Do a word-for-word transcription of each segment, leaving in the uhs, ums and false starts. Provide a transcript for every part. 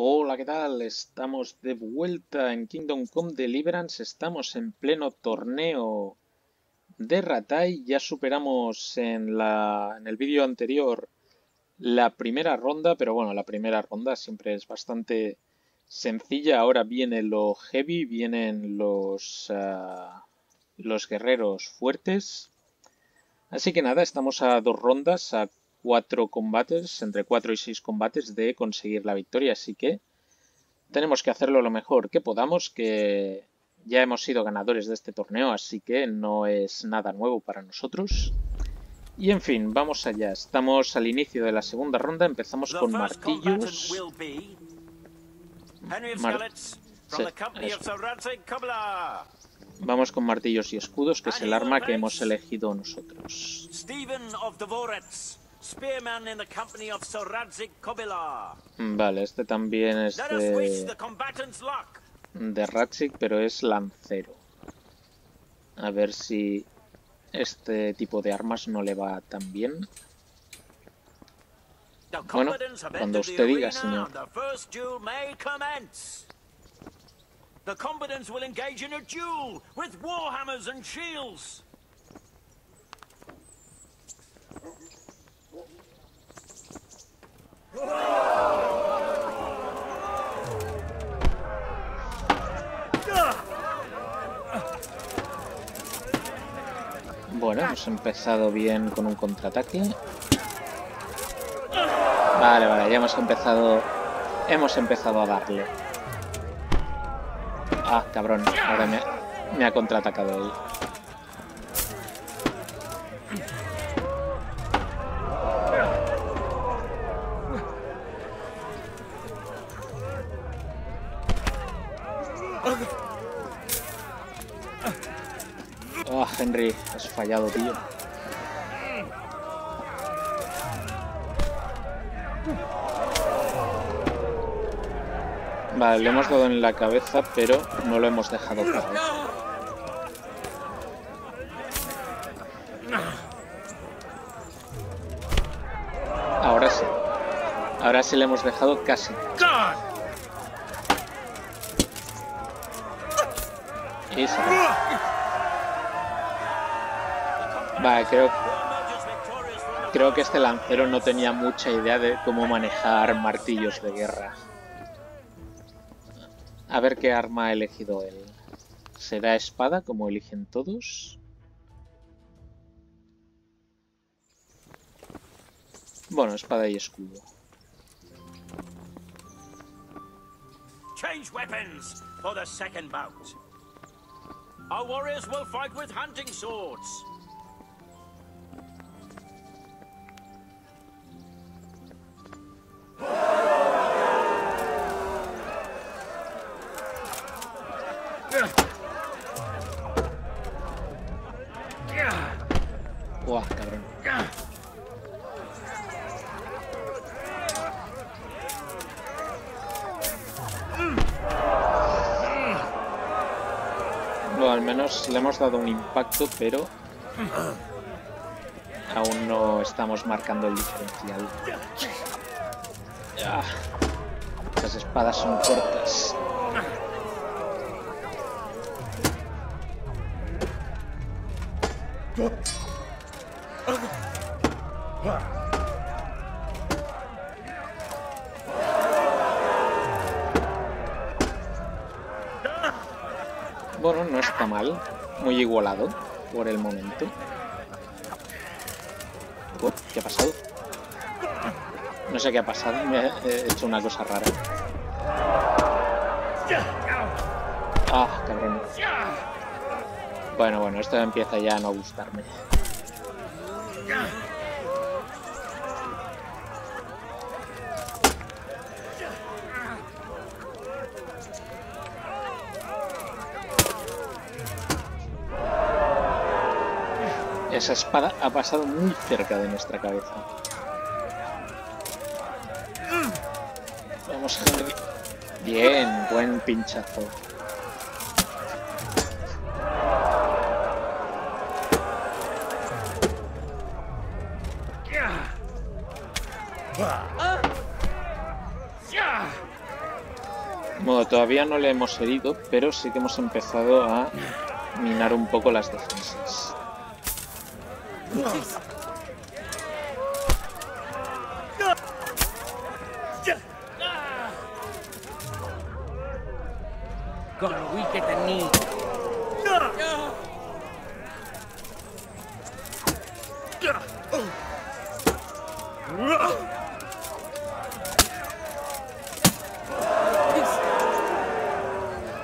Hola, ¿qué tal? Estamos de vuelta en Kingdom Come Deliverance. Estamos en pleno torneo de Rataje. Ya superamos en, la, en el vídeo anterior la primera ronda, pero bueno, la primera ronda siempre es bastante sencilla. Ahora viene lo heavy, vienen los, uh, los guerreros fuertes. Así que nada, estamos a dos rondas, a cuatro combates, entre cuatro y seis combates de conseguir la victoria, así que tenemos que hacerlo lo mejor que podamos, que ya hemos sido ganadores de este torneo, así que no es nada nuevo para nosotros. Y en fin, vamos allá, estamos al inicio de la segunda ronda, empezamos con martillos. Mar... Sí, vamos con martillos y escudos, que es el arma que hemos elegido nosotros. Steven of Dvoritz. Spearman in the company of Sir Radzig Kobyla. Vale, este también es de, de Radzig, pero es lancero. A ver si este tipo de armas no le va tan bien. Bueno, cuando usted diga, señor. The combatants will engage in a duel with warhammers and shields. Bueno, hemos empezado bien con un contraataque. Vale, vale, ya hemos empezado. Hemos empezado a darle. Ah, cabrón, ahora me, me ha contraatacado él. Henry, has fallado, tío. Vale, le hemos dado en la cabeza, pero no lo hemos dejado caer. Ahora sí. Ahora sí le hemos dejado casi. Y se va. Vale, creo, creo que este lancero no tenía mucha idea de cómo manejar martillos de guerra. A ver qué arma ha elegido él. ¿Será espada, como eligen todos? Bueno, espada y escudo. Change weapons for the second bout. Our warriors will fight with hunting swords. Buah, cabrón. Bueno, al menos le hemos dado un impacto, pero aún no estamos marcando el diferencial. Ah, estas espadas son cortas. Bueno, no está mal, muy igualado por el momento. Oh, ¿qué ha pasado? No sé qué ha pasado, me he hecho una cosa rara. Ah, cabrón. Bueno, bueno, esto empieza ya a no gustarme. Esa espada ha pasado muy cerca de nuestra cabeza. Vamos, Henry. Bien, buen pinchazo. Bueno, todavía no le hemos herido, pero sí que hemos empezado a minar un poco las defensas.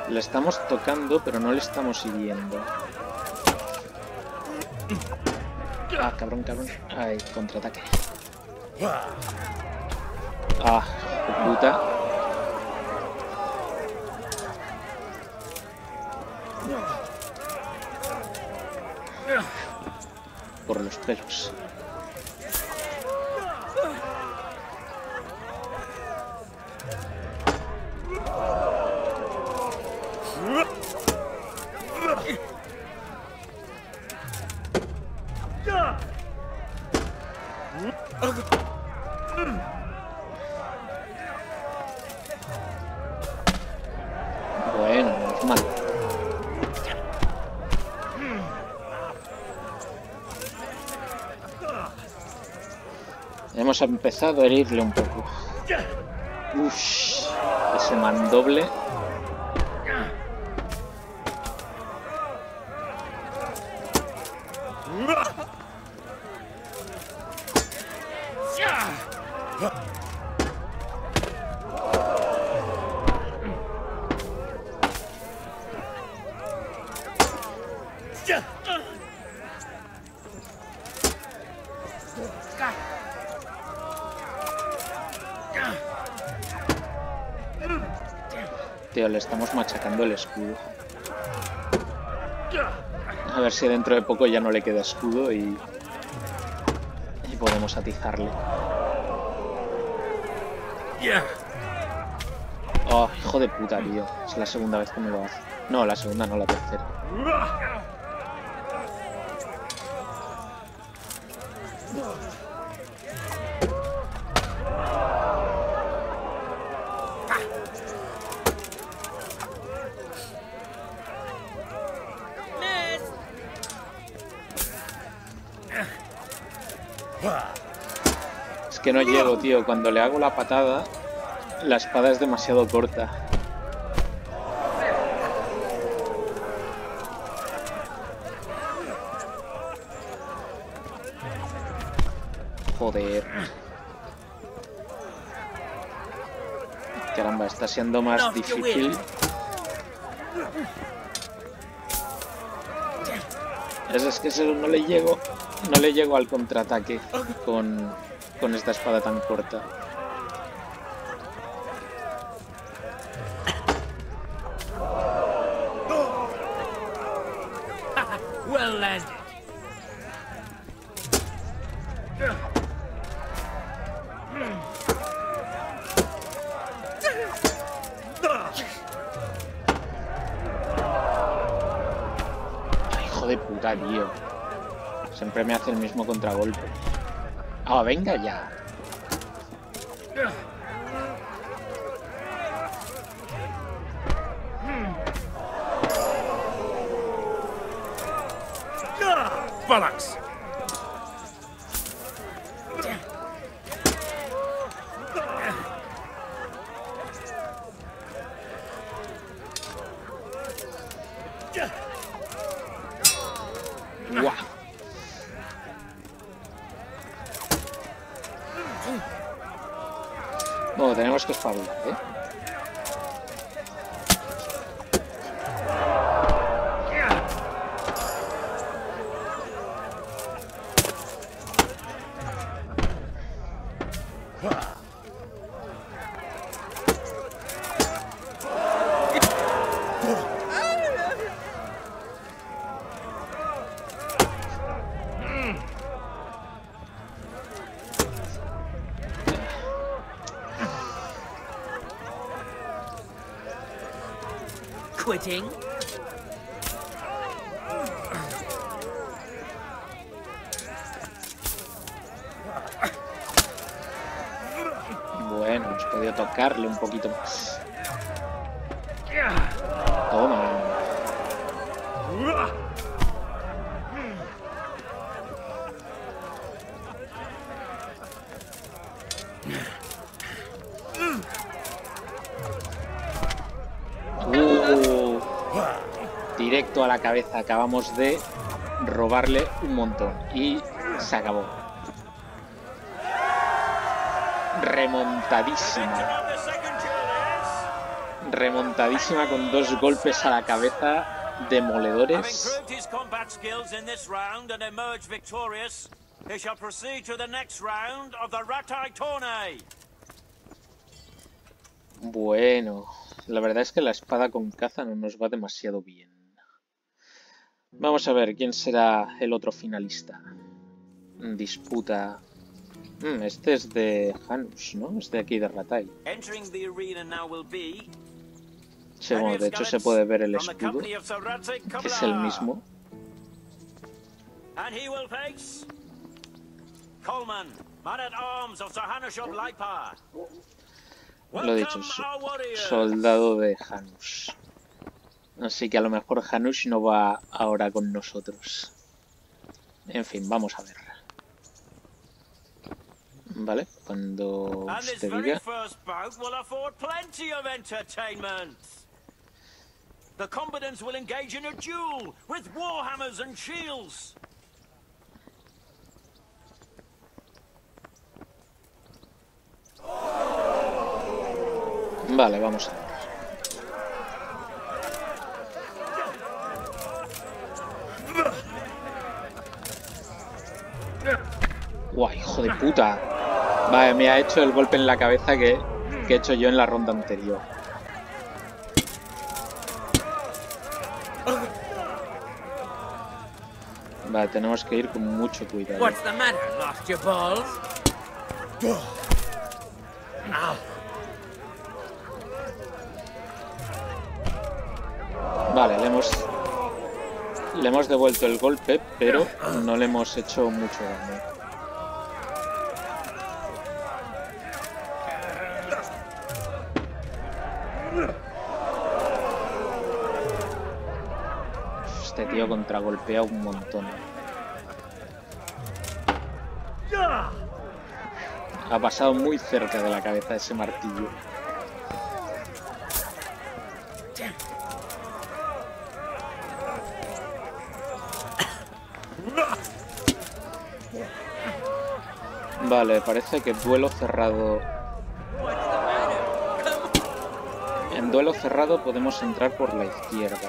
Le estamos tocando, pero no le estamos hiriendo. Ah, cabrón, cabrón. Ay, contraataque. Ah, puta. Por los pelos. Hemos empezado a herirle un poco. Uff, ese mandoble. Le estamos machacando el escudo. A ver si dentro de poco ya no le queda escudo y, y podemos atizarle. Oh, hijo de puta, tío. Es la segunda vez que me lo hace. No, la segunda no, la tercera. Que no llego, tío. Cuando le hago la patada, la espada es demasiado corta. Joder. Caramba, está siendo más difícil. Es que no le llego, no le llego al contraataque con... con esta espada tan corta. Ay, hijo de puta, tío. Siempre me hace el mismo contragolpe. Ah, oh, venga ya. Balax. Guau. Bueno, tenemos que espabilar, ¿eh? Quitting. Bueno, hemos podido tocarle un poquito más. Toma. Uh, directo a la cabeza. Acabamos de robarle un montón. Y se acabó. Remontadísima. Remontadísima con dos golpes a la cabeza demoledores. Bueno, la verdad es que la espada con caza no nos va demasiado bien. Vamos a ver quién será el otro finalista. Disputa. Mm, este es de Hanush, ¿no? Es de aquí de Rataje. Sí, bueno, de hecho se puede ver el escudo, que es el mismo. Lo dicho, soldado de Hanush. Así que a lo mejor Hanush no va ahora con nosotros. En fin, vamos a ver. Vale, cuando usted diga. The combatants will engage in a duel with warhammers and shields. Vale, vamos a ver. Guay, hijo de puta. Vale, me ha hecho el golpe en la cabeza que, que he hecho yo en la ronda anterior. Vale, tenemos que ir con mucho cuidado. Vale, le hemos, le hemos devuelto el golpe, pero no le hemos hecho mucho daño. Este tío contragolpea un montón. Ha pasado muy cerca de la cabeza ese martillo. Vale, parece que duelo cerrado. En duelo cerrado podemos entrar por la izquierda.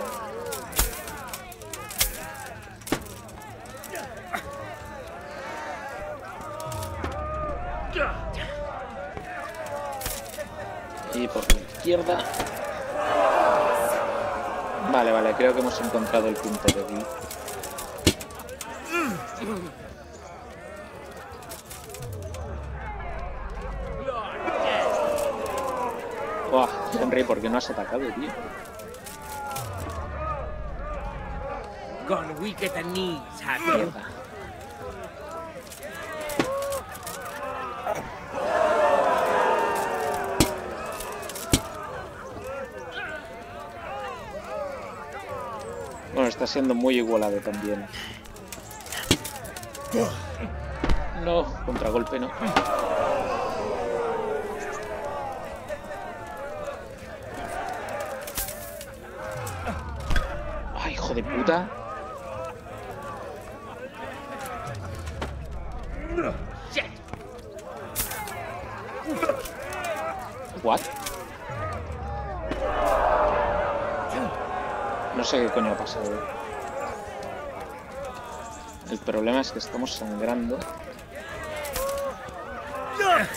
Y por la izquierda. Vale, vale, creo que hemos encontrado el punto de aquí. Oh, Henry, ¿por qué no has atacado, tío? Gone weak at the knees, Henry. Bueno, está siendo muy igualado también. No, contragolpe no. Ay, hijo de puta. What? No sé qué coño ha pasado. El problema es que estamos sangrando. Vale.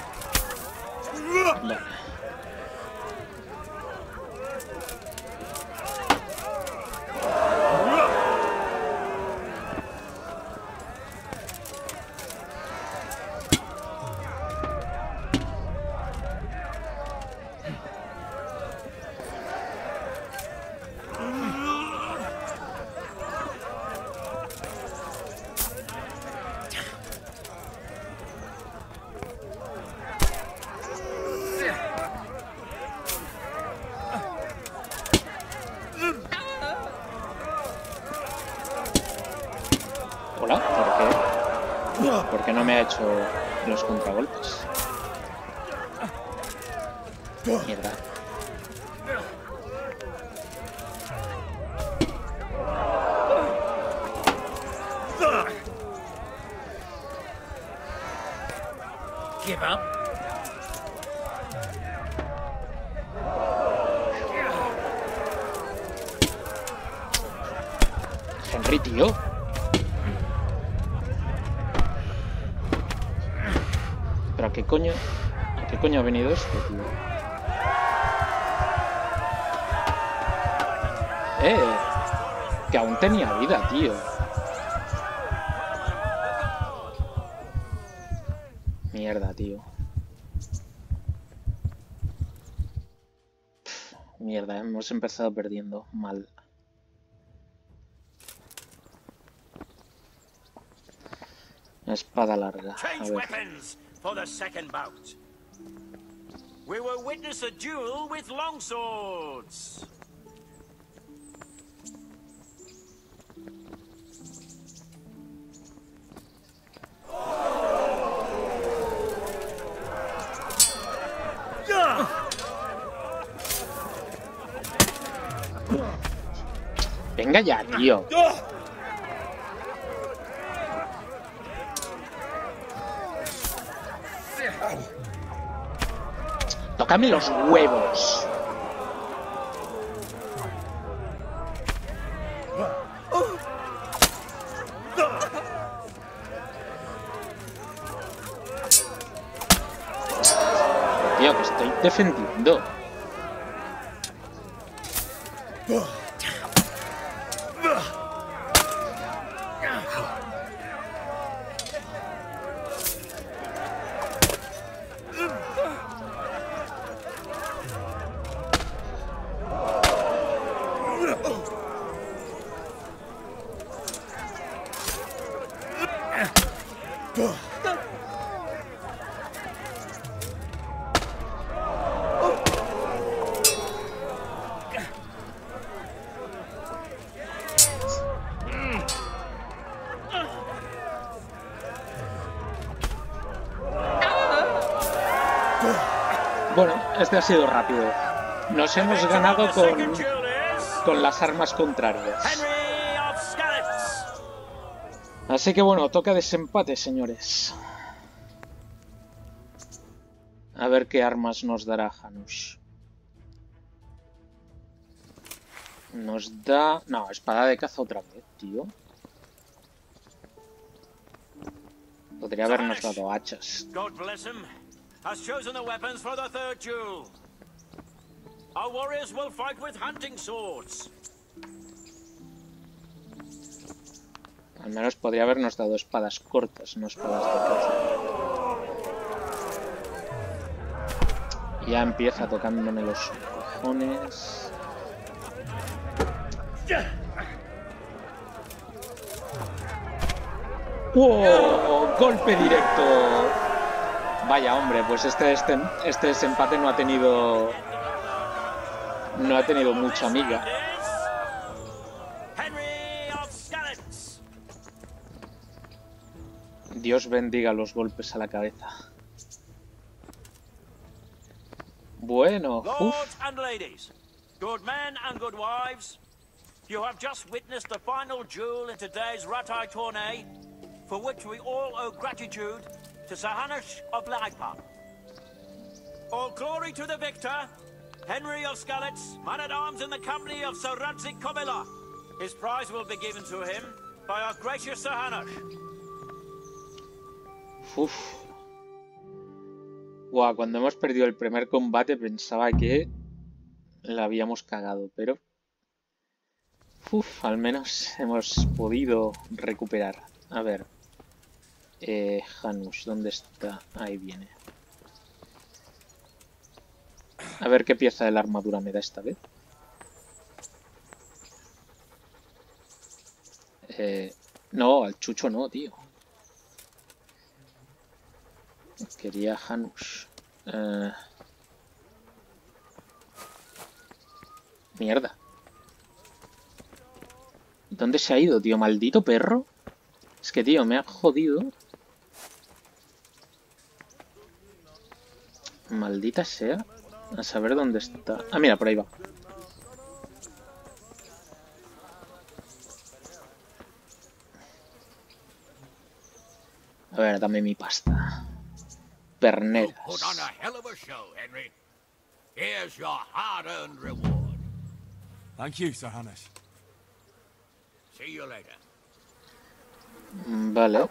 que no me ha hecho los contragolpes. Mierda. Give up. Henry, tío. ¿Pero a qué coño? ¿A qué coño ha venido esto, tío? Eh, que aún tenía vida, tío. Mierda, tío. Pff, mierda, hemos empezado perdiendo mal. Una espada larga. A ver. For the second bout. We will witness a duel with longswords. Venga ya, tío. Tócame los huevos. Tío, que estoy defendiendo. Bueno, este ha sido rápido. Nos hemos ganado con, con las armas contrarias. Así que bueno, toca desempate, señores. A ver qué armas nos dará Hanush. Nos da... No, espada de caza otra vez, tío. Podría habernos dado hachas. Has chosen the weapons for the third duel. Our warriors will fight with hunting swords. Al menos podría habernos dado espadas cortas, no espadas de caza. Ya empieza tocándome los cojones. ¡Wow! ¡Golpe directo! Vaya, hombre, pues este, este, este desempate no ha tenido... No ha tenido mucha amiga. Dios bendiga los golpes a la cabeza. Bueno, uff. Good men and good wives. You have just witnessed the final duel in today's Rataje tourney, for which we all owe gratitude to Sir Hanush of Leipa. All glory to the victor, Henry of Skalice, man-at-arms in the company of Sir Radzig Kobyla. His prize will be given to him by our gracious Sir Hanush. Uf. Wow, cuando hemos perdido el primer combate pensaba que la habíamos cagado, pero... Uf, al menos hemos podido recuperar. A ver... Eh, Hanush, ¿dónde está? Ahí viene. A ver qué pieza de la armadura me da esta vez. Eh, no, al chucho no, tío. Quería Hanush. Eh... Mierda. ¿Dónde se ha ido, tío? Maldito perro. Es que, tío, me ha jodido. Maldita sea. A saber dónde está. Ah, mira, por ahí va. A ver, dame mi pasta. Perneras. Vale.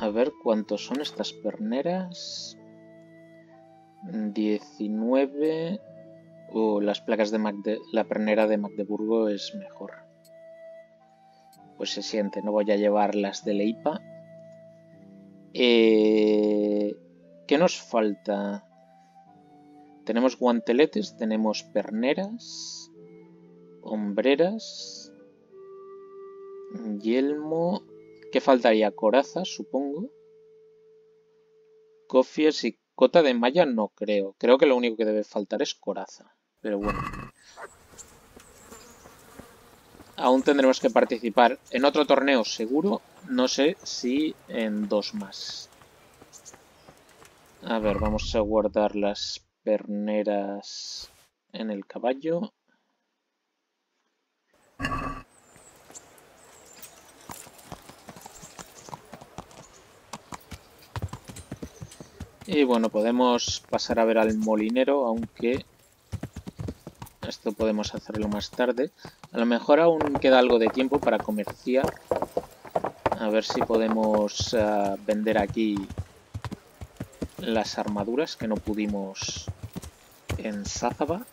A ver cuántos son estas perneras. diecinueve. Oh, las placas de Magde... la pernera de Magdeburgo es mejor. Pues se siente, no voy a llevar las de Leipa. Eh... ¿Qué nos falta? Tenemos guanteletes, tenemos perneras, hombreras, yelmo. ¿Qué faltaría? Coraza, supongo. Cofies y cota de malla no creo. Creo que lo único que debe faltar es coraza. Pero bueno. Aún tendremos que participar en otro torneo seguro. No sé si en dos más. A ver, vamos a guardar las perneras en el caballo. Y bueno, podemos pasar a ver al molinero, aunque esto podemos hacerlo más tarde. A lo mejor aún queda algo de tiempo para comerciar. A ver si podemos uh, vender aquí las armaduras que no pudimos en Sazava.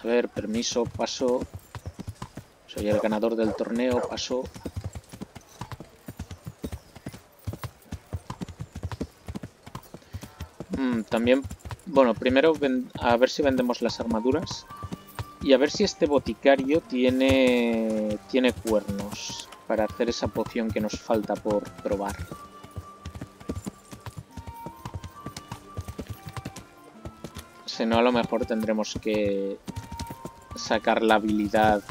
A ver, permiso, paso. Soy el ganador del torneo, paso. También, bueno, primero ven, a ver si vendemos las armaduras y a ver si este boticario tiene, tiene cuernos para hacer esa poción que nos falta por probar. Si no, a lo mejor tendremos que sacar la habilidad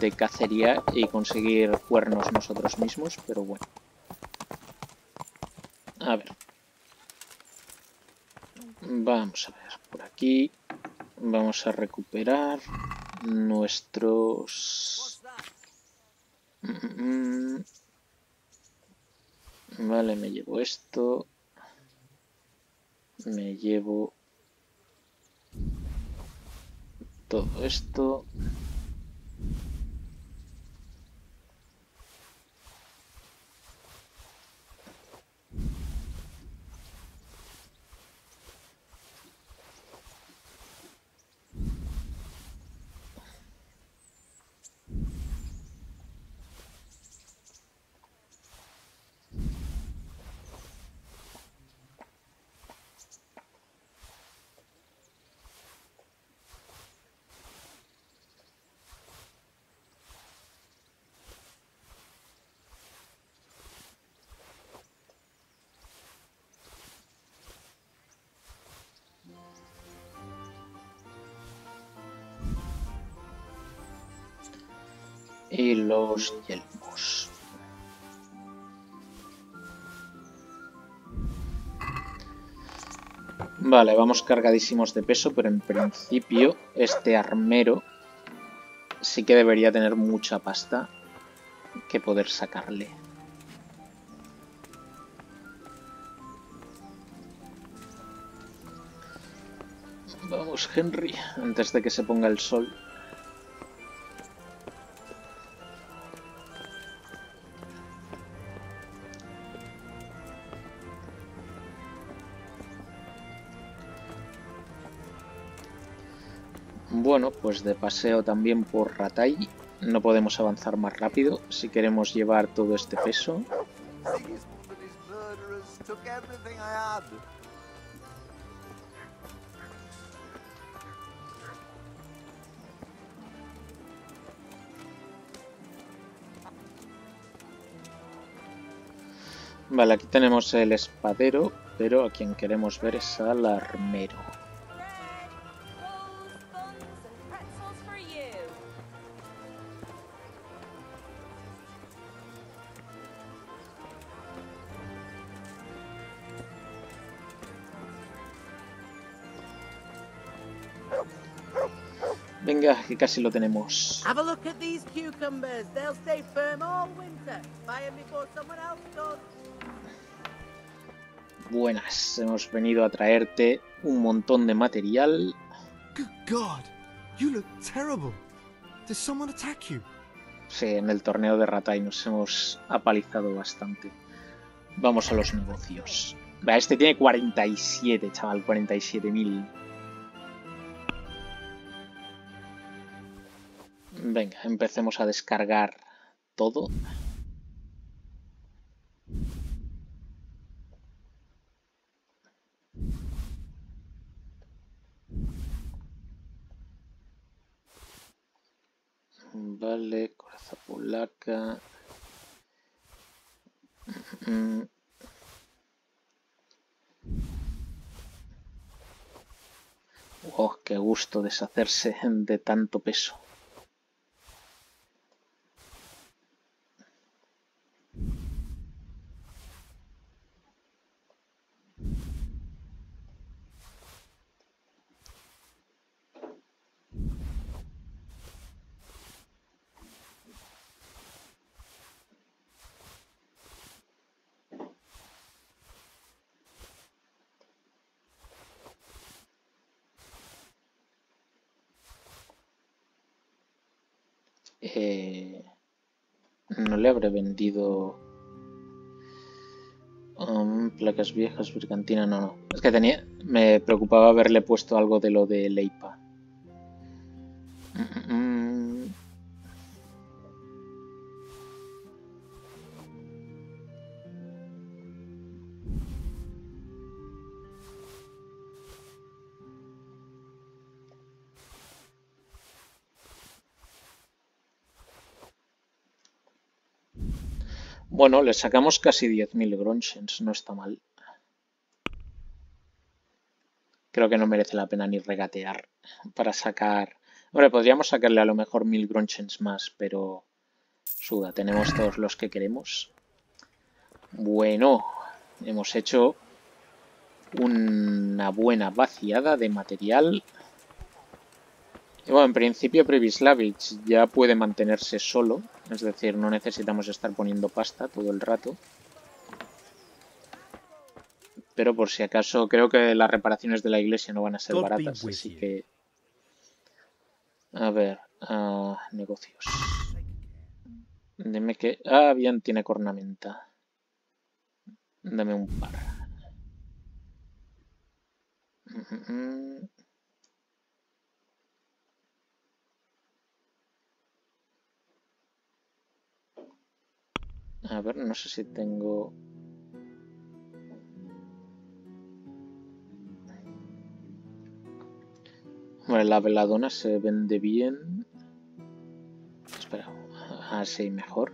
de cacería y conseguir cuernos nosotros mismos, pero bueno. A ver. Vamos a ver, por aquí vamos a recuperar nuestros... Vale, me llevo esto. Me llevo todo esto. Y los yelmos. Vale, vamos cargadísimos de peso, pero en principio este armero sí que debería tener mucha pasta que poder sacarle. Vamos, Henry, antes de que se ponga el sol. Bueno, pues de paseo también por Rataje. No podemos avanzar más rápido si queremos llevar todo este peso. Vale, aquí tenemos el espadero, pero a quien queremos ver es al armero. Venga, que casi lo tenemos. Buenas, hemos venido a traerte un montón de material. Sí, en el torneo de Rataje nos hemos apalizado bastante. Vamos a los negocios. Este tiene cuarenta y siete, chaval, cuarenta y siete mil. Venga, empecemos a descargar todo. Vale, coraza polaca. Oh, qué gusto deshacerse de tanto peso. Eh, no le habré vendido um, placas viejas, bercantina, no, no. Es que tenía, me preocupaba haberle puesto algo de lo de Leipa. Mm -mm. Bueno, le sacamos casi diez mil grunchens, no está mal. Creo que no merece la pena ni regatear para sacar... Hombre, podríamos sacarle a lo mejor mil grunchens más, pero... Suda, tenemos todos los que queremos. Bueno, hemos hecho una buena vaciada de material. Y bueno, en principio Previslavich ya puede mantenerse solo, es decir, no necesitamos estar poniendo pasta todo el rato. Pero por si acaso, creo que las reparaciones de la iglesia no van a ser baratas, así que... A ver, uh, negocios. Dime que... Ah, bien, tiene cornamenta. Dame un par. Mm-hmm. A ver, no sé si tengo... Bueno, la veladona se vende bien. Espera, así mejor.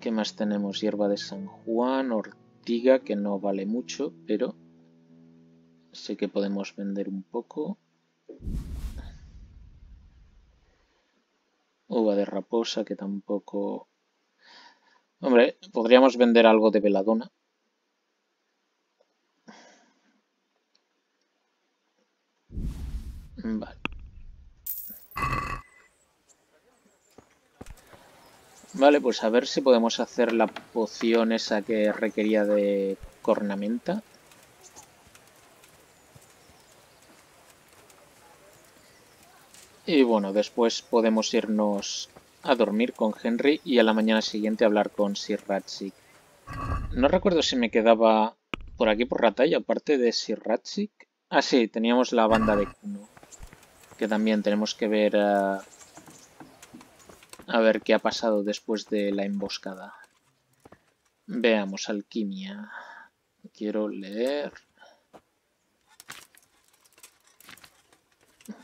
¿Qué más tenemos? Hierba de San Juan, ortiga, que no vale mucho, pero... Sí que podemos vender un poco. Uva de raposa, que tampoco... Hombre, podríamos vender algo de veladona. Vale. Vale, pues a ver si podemos hacer la poción esa que requería de cornamenta. Y bueno, después podemos irnos... a dormir con Henry y a la mañana siguiente hablar con Sir Radzig. No recuerdo si me quedaba por aquí por Rataje, aparte de Sir Radzig. Ah, sí, teníamos la banda de Kuno. Que también tenemos que ver uh, a ver qué ha pasado después de la emboscada. Veamos, alquimia. Quiero leer.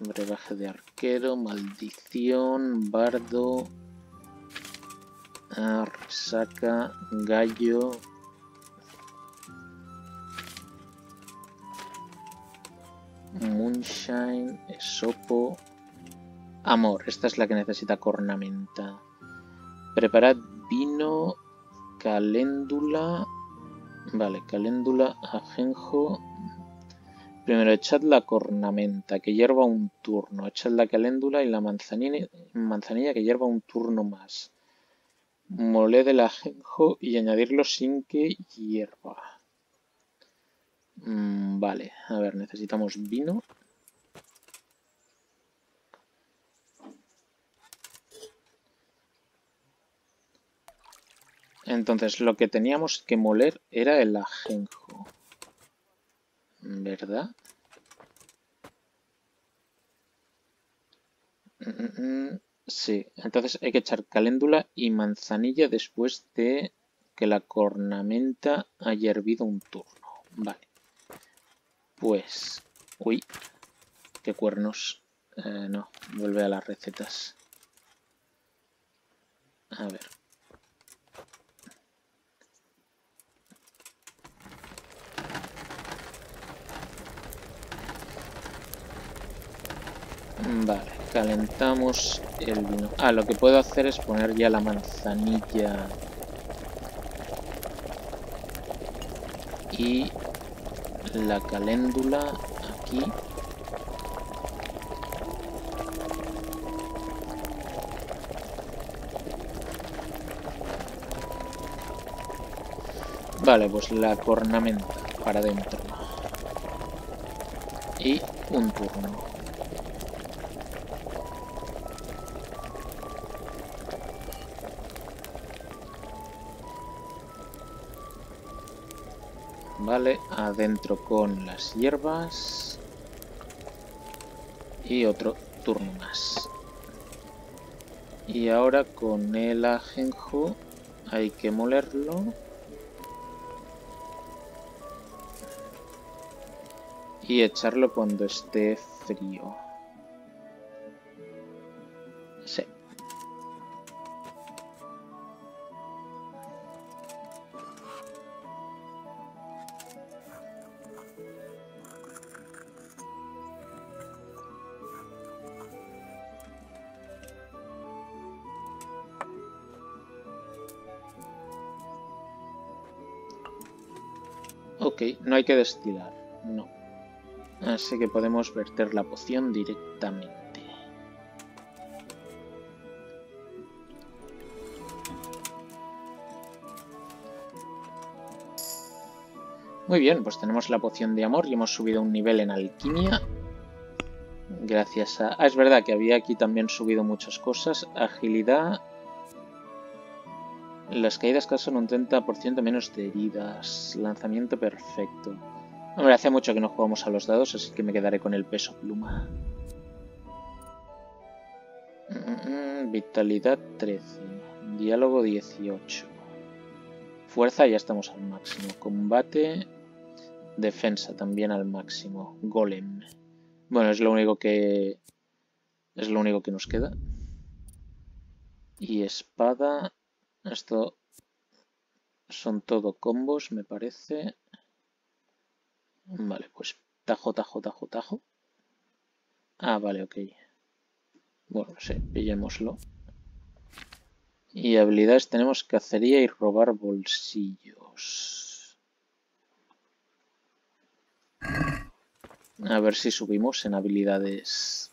Brebaje de arquero, maldición, bardo, resaca, gallo. Moonshine, esopo. Amor, esta es la que necesita cornamenta. Preparad vino, caléndula. Vale, caléndula, ajenjo. Primero, echad la cornamenta, que hierva un turno. Echad la caléndula y la manzanilla, manzanilla que hierva un turno más. Moled el ajenjo y añadirlo sin que hierva. Mm, vale, a ver, necesitamos vino. Entonces, lo que teníamos que moler era el ajenjo, ¿verdad? Sí, entonces hay que echar caléndula y manzanilla después de que la cornamenta haya hervido un turno. Vale. Pues... uy, qué cuernos. Eh, no, vuelve a las recetas. A ver. Vale, calentamos el vino. Ah, lo que puedo hacer es poner ya la manzanilla y la caléndula aquí. Vale, pues la cornamenta para adentro. Y un turno. Vale, adentro con las hierbas y otro turno más. Y ahora con el ajenjo hay que molerlo y echarlo cuando esté frío. Sí. Ok, no hay que destilar, no. Así que podemos verter la poción directamente. Muy bien, pues tenemos la poción de amor y hemos subido un nivel en alquimia. Gracias a... Ah, es verdad que había aquí también subido muchas cosas. Agilidad. Las caídas causan un treinta por ciento menos de heridas. Lanzamiento perfecto. Hombre, hace mucho que no jugamos a los dados, así que me quedaré con el peso pluma. Vitalidad trece. Diálogo dieciocho. Fuerza ya estamos al máximo. Combate. Defensa también al máximo. Golem. Bueno, es lo único que... es lo único que nos queda. Y espada... esto son todo combos, me parece. Vale, pues tajo, tajo, tajo, tajo. Ah, vale, ok. Bueno, sí, pillémoslo. Y habilidades tenemos cacería y robar bolsillos. A ver si subimos en habilidades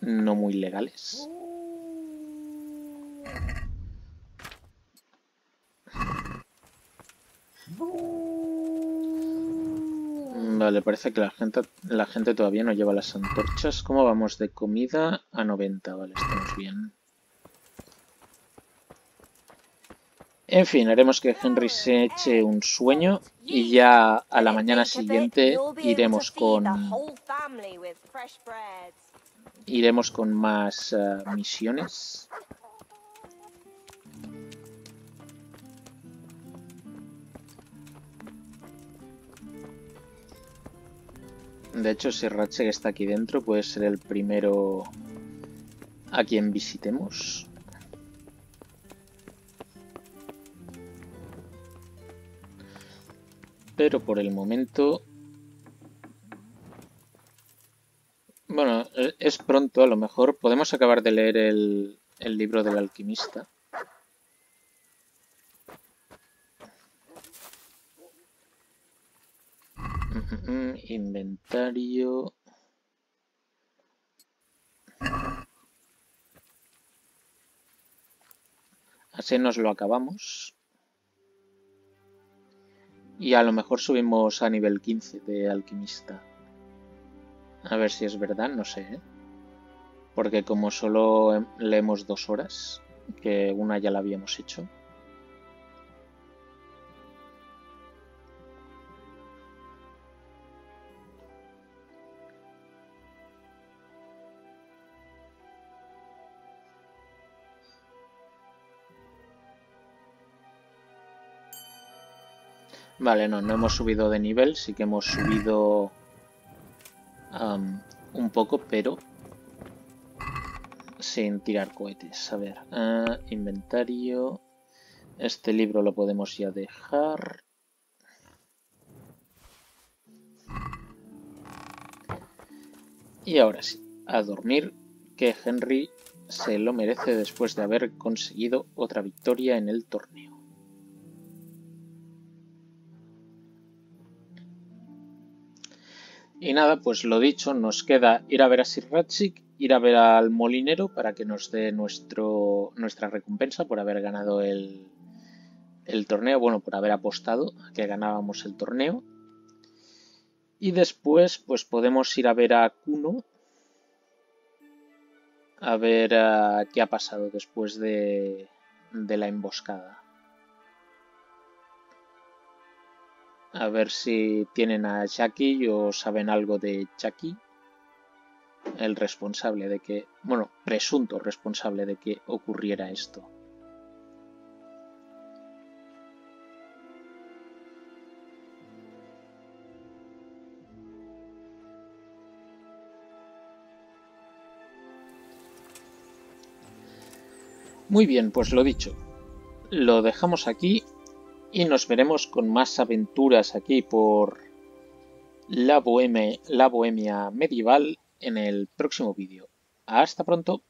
no muy legales. Vale, parece que la gente, la gente todavía no lleva las antorchas. ¿Cómo vamos de comida? A noventa, vale, estamos bien. En fin, haremos que Henry se eche un sueño y ya a la mañana siguiente iremos con... iremos con más uh, misiones. De hecho, si Radzig está aquí dentro, puede ser el primero a quien visitemos. Pero por el momento... bueno, es pronto, a lo mejor. Podemos acabar de leer el, el libro del alquimista. Inventario. Así nos lo acabamos. Y a lo mejor subimos a nivel quince de alquimista. A ver si es verdad, no sé, ¿eh? Porque como solo leemos dos horas, que una ya la habíamos hecho. Vale, no, no hemos subido de nivel, sí que hemos subido um, un poco, pero sin tirar cohetes. A ver, uh, inventario, este libro lo podemos ya dejar. Y ahora sí, a dormir, que Henry se lo merece después de haber conseguido otra victoria en el torneo. Y nada, pues lo dicho, nos queda ir a ver a Sir Radzig, ir a ver al molinero para que nos dé nuestro, nuestra recompensa por haber ganado el, el torneo, bueno, por haber apostado a que ganábamos el torneo. Y después, pues podemos ir a ver a Kuno, a ver a qué ha pasado después de, de la emboscada. A ver si tienen a Chucky o saben algo de Chucky, el responsable de que, bueno, presunto responsable de que ocurriera esto. Muy bien, pues lo dicho, lo dejamos aquí. Y nos veremos con más aventuras aquí por la Bohemia, la Bohemia medieval en el próximo vídeo. Hasta pronto.